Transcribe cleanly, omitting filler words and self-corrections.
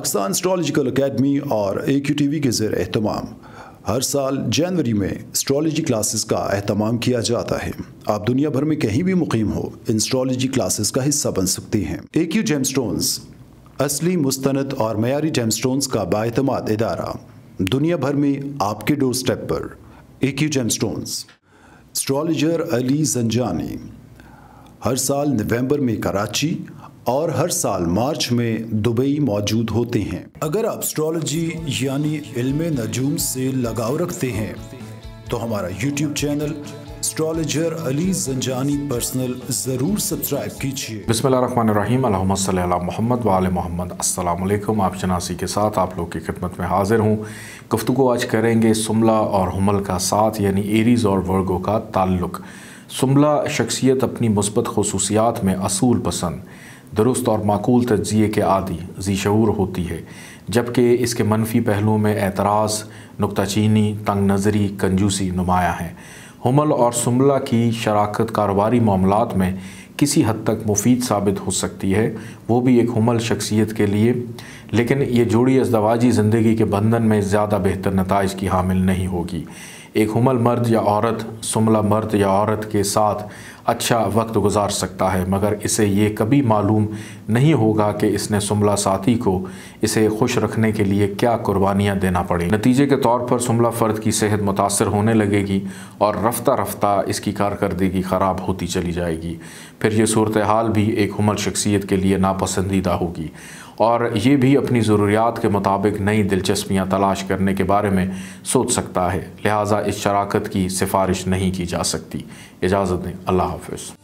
Pakistan astrological academy और AQ TV के ज़रिए एहतमाम हर साल जनवरी में एस्ट्रोलॉजी क्लासेस का एहतमाम किया जाता है। आप दुनिया भर में कहीं भी मुकीम हो, इन एस्ट्रोलॉजी क्लासेस का हिस्सा बन सकती हैं। AQ जेमस्टोन्स असली, मुस्तनद और मयारी जेमस्टोन्स का बाएतमाद इदारा दुनिया भर में आपके डोर स्टेप पर। AQ gemstones astrologer Ali Janjani हर साल नवंबर में कराची और हर साल मार्च में दुबई मौजूद होते हैं। अगर आप एस्ट्रोलॉजी यानी इल्मे नजूम से लगाव रखते हैं तो हमारा YouTube channel astrologer Ali Janjani personal ज़रूर सब्सक्राइब कीजिए। बिस्मिल्लाहिर्रहमानिर्रहीम, अल्लाहुम्मा सल्ली अला मुहम्मद व आले मुहम्मद। अस्सलाम वालेकुम, आप शनासी के साथ आप लोग की खिदमत में हाजिर हूँ। गुफ्तगू आज करेंगे सुमला और हुमल का साथ यानी एरीज़ और वर्गो का ताल्लुक। सुमला शख्सियत अपनी मुस्बत खसूसियात में असूल पसंद, दुरुस्त और माकूल तज्ज़िये के आदी ज़ीशऊर होती है, जबकि इसके मनफी पहलुओं में एतराज़, नुक्ताचीनी, तंग नज़री, कंजूसी नुमाया है। हुमल और सुमला की शराकत कारोबारी मामलात में किसी हद तक मुफीद साबित हो सकती है, वो भी एक हुमल शख्सियत के लिए, लेकिन ये जोड़ी अज़दवाजी ज़िंदगी के बंधन में ज़्यादा बेहतर नताइज की हामिल नहीं होगी। एक हुमल मर्द या औरत सुमला मर्द या औरत के साथ अच्छा वक्त गुजार सकता है, मगर इसे ये कभी मालूम नहीं होगा कि इसने सुमला साथी को इसे खुश रखने के लिए क्या कुर्बानियाँ देना पड़े। नतीजे के तौर पर सुमला फ़र्द की सेहत मुतासर होने लगेगी और रफ्ता रफ्ता इसकी कारकर्दगी ख़राब होती चली जाएगी। फिर यह सूरत हाल भी एक हुमल शख्सियत के लिए नापसंदीदा होगी और ये भी अपनी ज़रूरियात के मुताबिक नई दिलचस्पियाँ तलाश करने के बारे में सोच सकता है। लिहाजा इस शराकत की सिफारिश नहीं की जा सकती। इजाज़त दें, अल्लाह हाफ़िज़।